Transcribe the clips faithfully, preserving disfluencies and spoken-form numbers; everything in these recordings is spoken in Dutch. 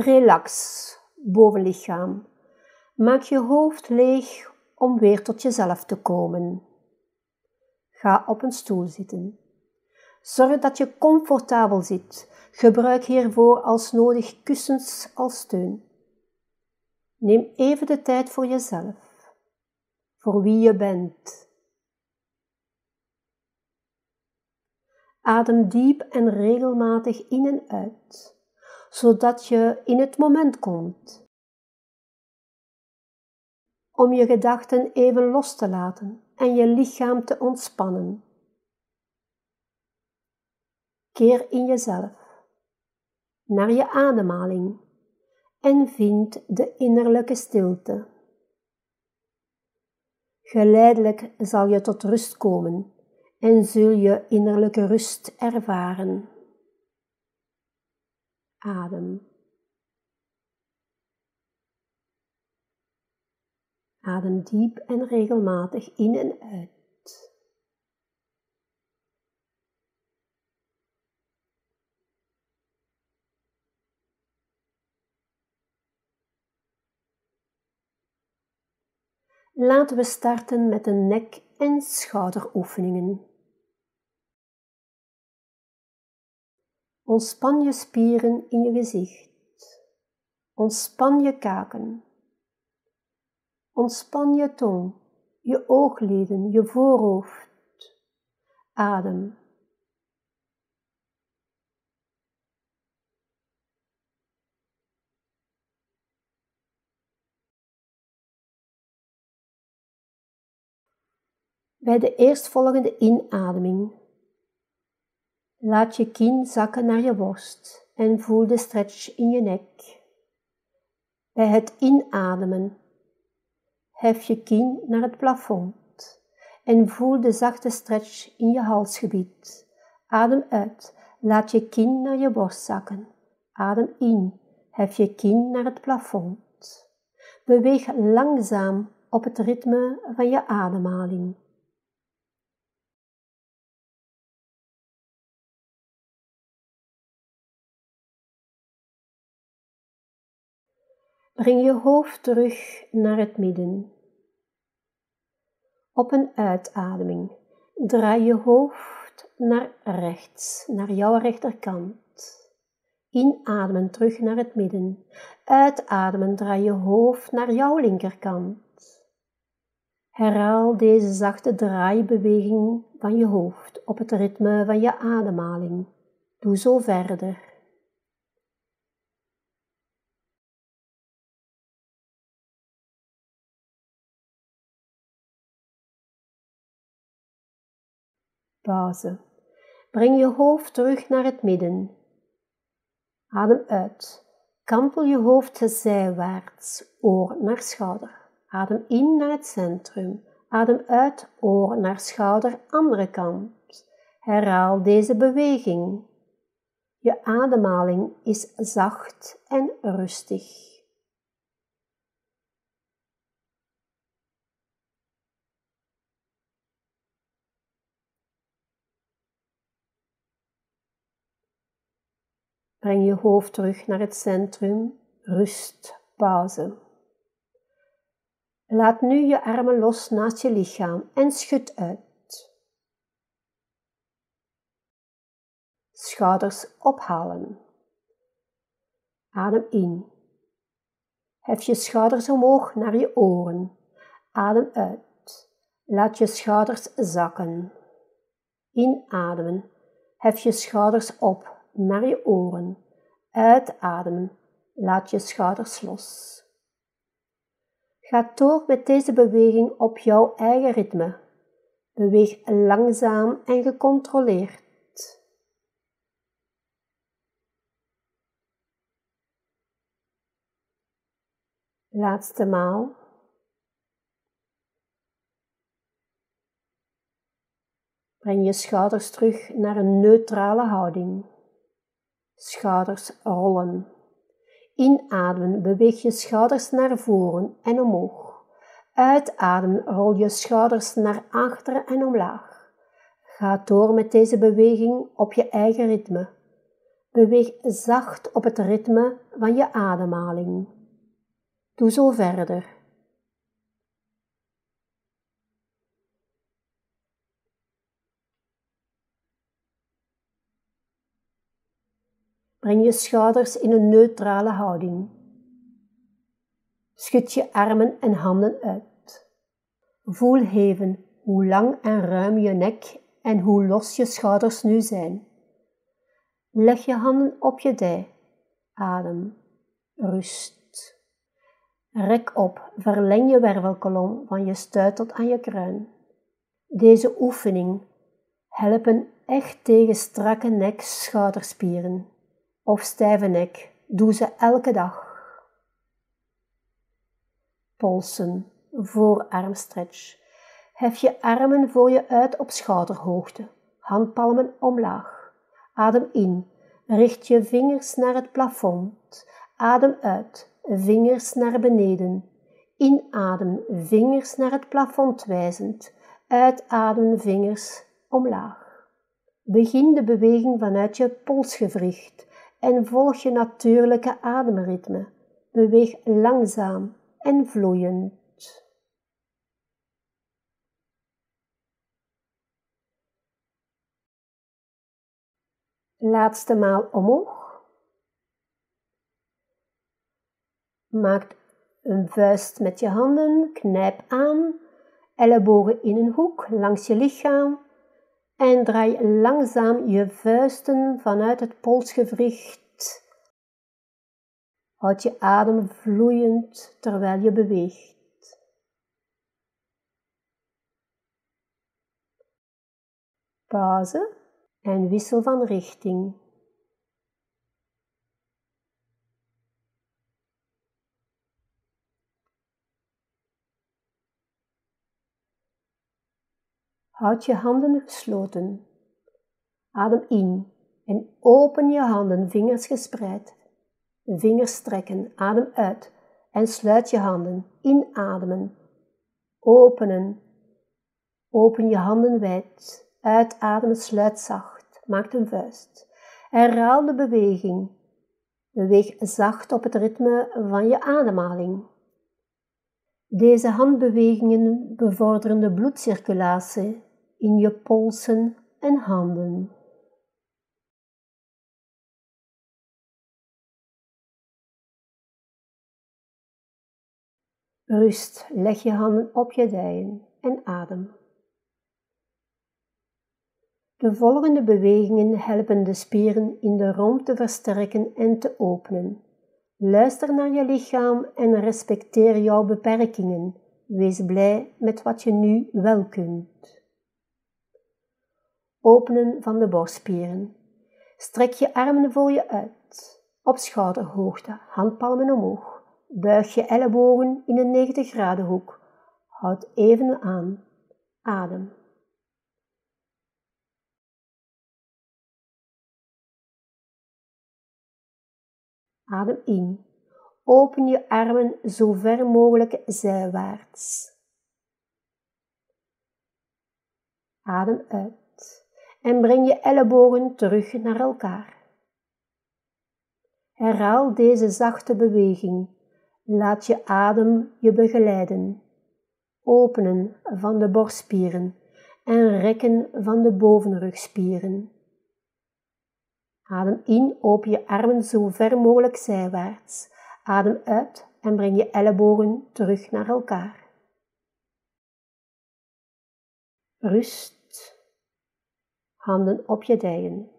Relax, bovenlichaam. Maak je hoofd leeg om weer tot jezelf te komen. Ga op een stoel zitten. Zorg dat je comfortabel zit. Gebruik hiervoor als nodig kussens als steun. Neem even de tijd voor jezelf, voor wie je bent. Adem diep en regelmatig in en uit, zodat je in het moment komt. Om je gedachten even los te laten en je lichaam te ontspannen. Keer in jezelf, naar je ademhaling en vind de innerlijke stilte. Geleidelijk zal je tot rust komen en zul je innerlijke rust ervaren. Adem. Adem diep en regelmatig in en uit. Laten we starten met de nek- en schouderoefeningen. Ontspan je spieren in je gezicht. Ontspan je kaken. Ontspan je tong, je oogleden, je voorhoofd. Adem. Bij de eerstvolgende inademing laat je kin zakken naar je borst en voel de stretch in je nek. Bij het inademen hef je kin naar het plafond en voel de zachte stretch in je halsgebied. Adem uit, laat je kin naar je borst zakken. Adem in, hef je kin naar het plafond. Beweeg langzaam op het ritme van je ademhaling. Breng je hoofd terug naar het midden. Op een uitademing draai je hoofd naar rechts, naar jouw rechterkant. Inademen terug naar het midden. Uitademen draai je hoofd naar jouw linkerkant. Herhaal deze zachte draaibeweging van je hoofd op het ritme van je ademhaling. Doe zo verder. Pauze. Breng je hoofd terug naar het midden. Adem uit. Kantel je hoofd zijwaarts, oor naar schouder. Adem in naar het centrum. Adem uit, oor naar schouder, andere kant. Herhaal deze beweging. Je ademhaling is zacht en rustig. Breng je hoofd terug naar het centrum, rust, pauze. Laat nu je armen los naast je lichaam en schud uit. Schouders ophalen. Adem in. Hef je schouders omhoog naar je oren. Adem uit. Laat je schouders zakken. Inademen. Hef je schouders op. Naar je oren. Uitademen. Laat je schouders los. Ga door met deze beweging op jouw eigen ritme. Beweeg langzaam en gecontroleerd. Laatste maal. Breng je schouders terug naar een neutrale houding. Schouders rollen. Inademen, beweeg je schouders naar voren en omhoog. Uitademen, rol je schouders naar achteren en omlaag. Ga door met deze beweging op je eigen ritme. Beweeg zacht op het ritme van je ademhaling. Doe zo verder. Breng je schouders in een neutrale houding. Schud je armen en handen uit. Voel even hoe lang en ruim je nek en hoe los je schouders nu zijn. Leg je handen op je dij. Adem. Rust. Rek op. Verleng je wervelkolom van je stuit tot aan je kruin. Deze oefening helpen echt tegen strakke nek-schouderspieren. Of stijve nek, doe ze elke dag. Polsen, voorarmstretch. Hef je armen voor je uit op schouderhoogte, handpalmen omlaag. Adem in, richt je vingers naar het plafond. Adem uit, vingers naar beneden. Inadem, vingers naar het plafond wijzend. Uitadem, vingers omlaag. Begin de beweging vanuit je polsgewricht. En volg je natuurlijke ademritme. Beweeg langzaam en vloeiend. Laatste maal omhoog. Maak een vuist met je handen, knijp aan, ellebogen in een hoek langs je lichaam. En draai langzaam je vuisten vanuit het polsgewricht. Houd je adem vloeiend terwijl je beweegt. Pauze en wissel van richting. Houd je handen gesloten. Adem in en open je handen, vingers gespreid. Vingers strekken, adem uit en sluit je handen. Inademen, openen. Open je handen wijd. Uitademen, sluit zacht. Maak een vuist. Herhaal de beweging. Beweeg zacht op het ritme van je ademhaling. Deze handbewegingen bevorderen de bloedcirculatie in je polsen en handen. Rust, leg je handen op je dijen en adem. De volgende bewegingen helpen de spieren in de romp te versterken en te openen. Luister naar je lichaam en respecteer jouw beperkingen. Wees blij met wat je nu wel kunt. Openen van de borstspieren. Strek je armen voor je uit. Op schouderhoogte, handpalmen omhoog. Buig je ellebogen in een negentig graden hoek. Houd even aan. Adem. Adem in. Open je armen zo ver mogelijk zijwaarts. Adem uit. En breng je ellebogen terug naar elkaar. Herhaal deze zachte beweging. Laat je adem je begeleiden. Openen van de borstspieren en rekken van de bovenrugspieren. Adem in, open je armen zo ver mogelijk zijwaarts. Adem uit en breng je ellebogen terug naar elkaar. Rust. Handen op je dijen.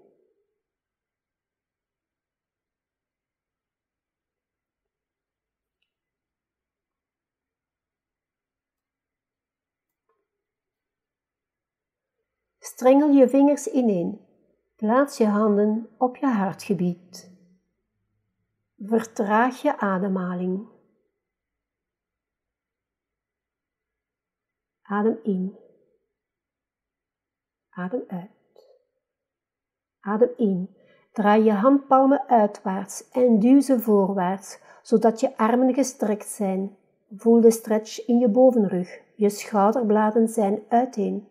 Strengel je vingers ineen. Plaats je handen op je hartgebied. Vertraag je ademhaling. Adem in. Adem uit. Adem in. Draai je handpalmen uitwaarts en duw ze voorwaarts, zodat je armen gestrekt zijn. Voel de stretch in je bovenrug. Je schouderbladen zijn uiteen.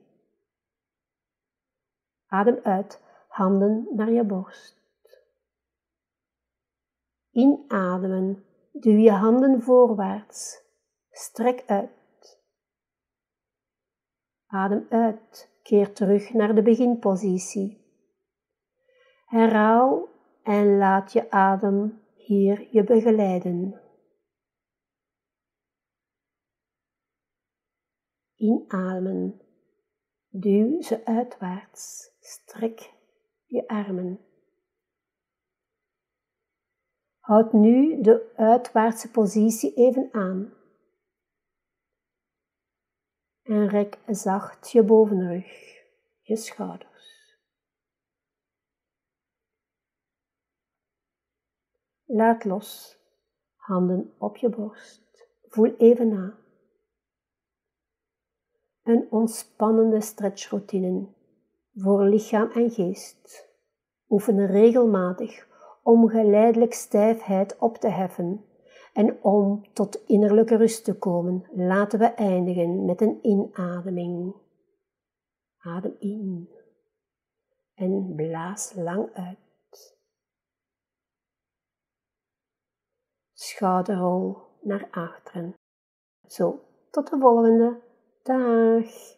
Adem uit. Handen naar je borst. Inademen. Duw je handen voorwaarts. Strek uit. Adem uit. Keer terug naar de beginpositie. Herhaal en laat je adem hier je begeleiden. Inademen. Duw ze uitwaarts. Strek je armen. Houd nu de uitwaartse positie even aan. En rek zacht je bovenrug, je schouders. Laat los, handen op je borst. Voel even na. Een ontspannende stretchroutine voor lichaam en geest. Oefen regelmatig om geleidelijk stijfheid op te heffen en om tot innerlijke rust te komen. Laten we eindigen met een inademing. Adem in en blaas lang uit. Schouderrol naar achteren. Zo, tot de volgende. Dag!